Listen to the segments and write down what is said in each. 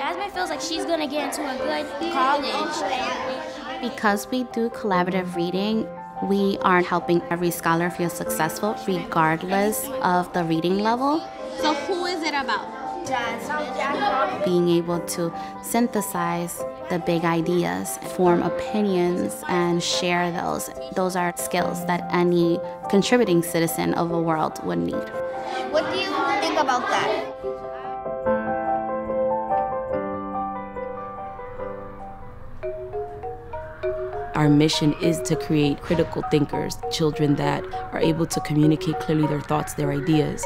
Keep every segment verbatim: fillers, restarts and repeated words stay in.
Jasmine feels like she's gonna get into a good college. Because we do collaborative reading, we are helping every scholar feel successful regardless of the reading level. So who is it about? Jasmine. Being able to synthesize the big ideas, form opinions, and share those. Those are skills that any contributing citizen of the world would need. What do you think about that? Our mission is to create critical thinkers, children that are able to communicate clearly their thoughts, their ideas,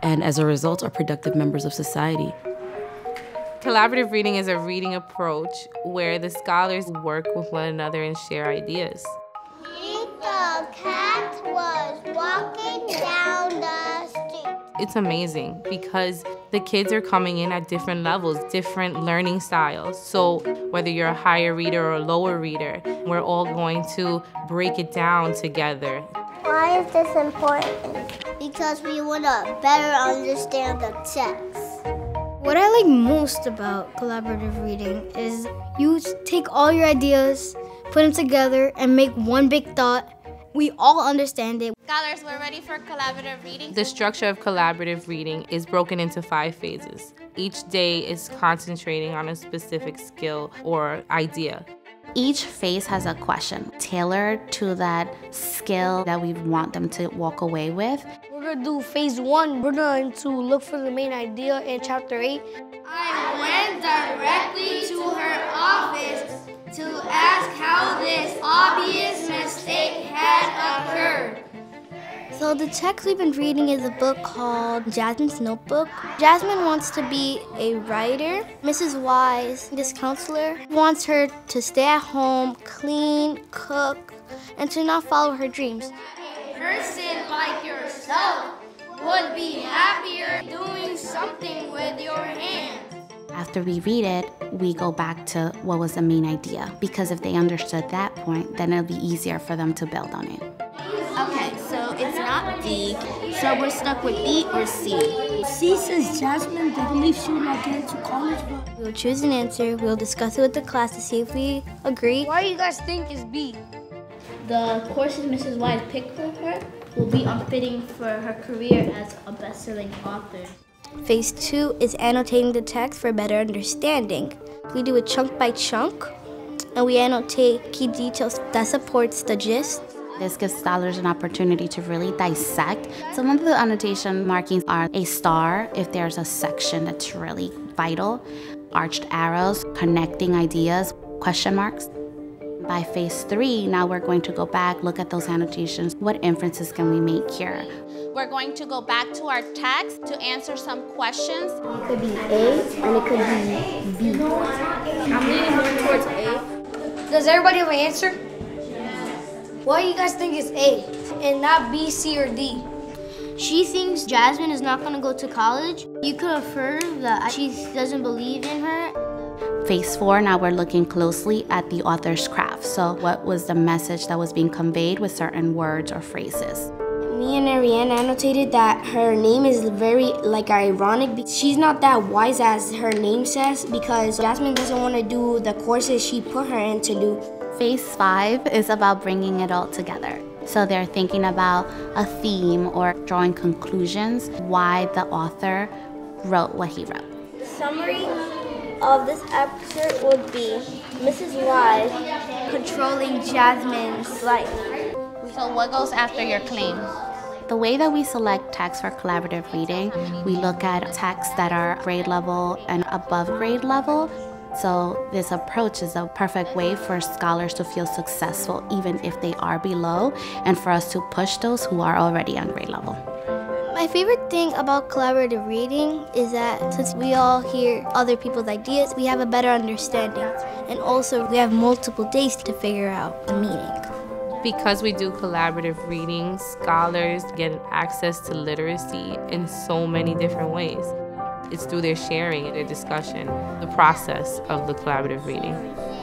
and as a result are productive members of society. Collaborative reading is a reading approach where the scholars work with one another and share ideas. The cat was walking down the street. It's amazing because the kids are coming in at different levels, different learning styles. So whether you're a higher reader or a lower reader, we're all going to break it down together. Why is this important? Because we want to better understand the text. What I like most about collaborative reading is you take all your ideas, put them together, and make one big thought. We all understand it. Scholars, we're ready for collaborative reading. The structure of collaborative reading is broken into five phases. Each day is concentrating on a specific skill or idea. Each phase has a question tailored to that skill that we want them to walk away with. We're gonna do phase one. We're going to look for the main idea in chapter eight. I went directly to her office to ask how this obvious mistake had occurred. So the text we've been reading is a book called Jasmine's Notebook. Jasmine wants to be a writer. Missus Wise, this counselor, wants her to stay at home, clean, cook, and to not follow her dreams. A person like yourself would be happier doing something with your hands. After we read it, we go back to what was the main idea, because if they understood that point, then it'll be easier for them to build on it. Okay, so it's not D, so we're stuck with E or C. C says Jasmine didn't believe she would not get into college, but we'll choose an answer, we'll discuss it with the class to see if we agree. Why do you guys think it's B? The courses Missus Wise picked for her will be unfitting for her career as a best-selling author. Phase two is annotating the text for better understanding. We do it chunk by chunk, and we annotate key details that supports the gist. This gives scholars an opportunity to really dissect. Some of the annotation markings are a star if there's a section that's really vital, arched arrows, connecting ideas, question marks. By phase three, now we're going to go back, look at those annotations. What inferences can we make here? We're going to go back to our text to answer some questions. It could be A and it could be B. I'm leaning more towards A. Does everybody have an answer? Why do you guys think it's A and not B, C, or D? She thinks Jasmine is not going to go to college. You could affirm that she doesn't believe in her. Phase four, now we're looking closely at the author's craft. So what was the message that was being conveyed with certain words or phrases? Me and Ariane annotated that her name is very like ironic. She's not that wise as her name says because Jasmine doesn't want to do the courses she put her in to do. Phase five is about bringing it all together. So they're thinking about a theme or drawing conclusions why the author wrote what he wrote. Summary of this episode would be Missus Wise controlling Jasmine's life. So what goes after your claim? The way that we select texts for collaborative reading, we look at texts that are grade level and above grade level. So this approach is a perfect way for scholars to feel successful even if they are below and for us to push those who are already on grade level. My favorite thing about collaborative reading is that since we all hear other people's ideas, we have a better understanding. And also, we have multiple days to figure out the meaning. Because we do collaborative reading, scholars get access to literacy in so many different ways. It's through their sharing and their discussion, the process of the collaborative reading.